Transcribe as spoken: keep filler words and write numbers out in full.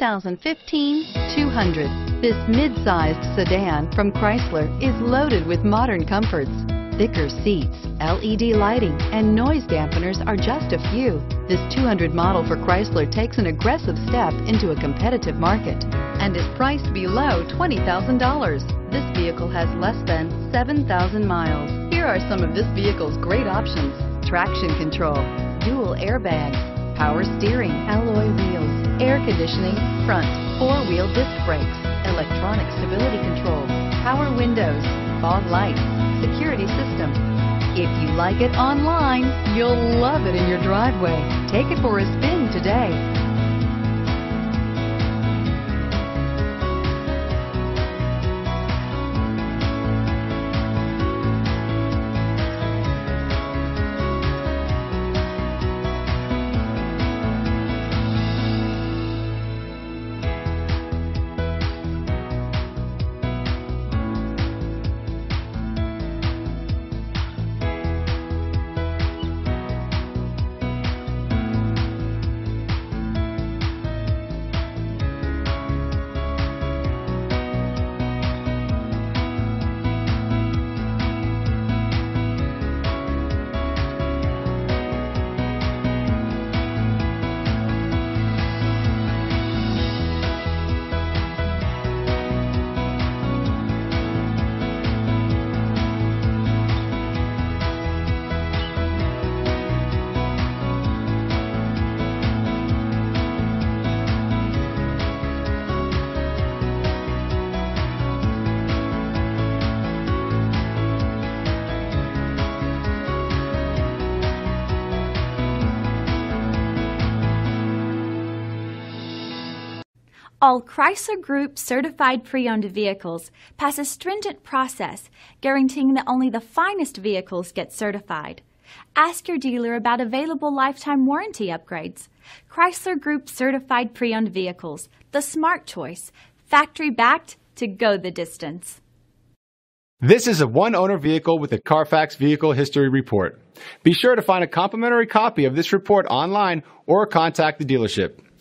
two thousand fifteen two hundred. This mid-sized sedan from Chrysler is loaded with modern comforts. Thicker seats, L E D lighting, and noise dampeners are just a few. This two hundred model for Chrysler takes an aggressive step into a competitive market and is priced below twenty thousand dollars. This vehicle has less than seven thousand miles. Here are some of this vehicle's great options: traction control, dual airbags, power steering, alloy wheels, air conditioning, front, four-wheel disc brakes, electronic stability control, power windows, fog lights, security system. If you like it online, you'll love it in your driveway. Take it for a spin today. All Chrysler Group certified pre-owned vehicles pass a stringent process guaranteeing that only the finest vehicles get certified. Ask your dealer about available lifetime warranty upgrades. Chrysler Group certified pre-owned vehicles, the smart choice, factory-backed to go the distance. This is a one-owner vehicle with a Carfax Vehicle History Report. Be sure to find a complimentary copy of this report online or contact the dealership.